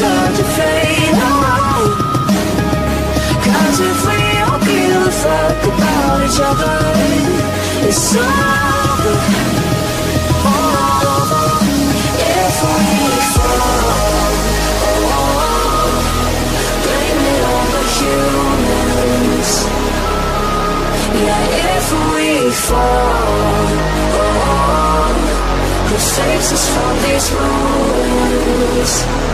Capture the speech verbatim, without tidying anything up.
start to fade out. Cause if we all give a fuck about each other, it's over. Fall, oh, oh, oh. Who saves us from these ruins?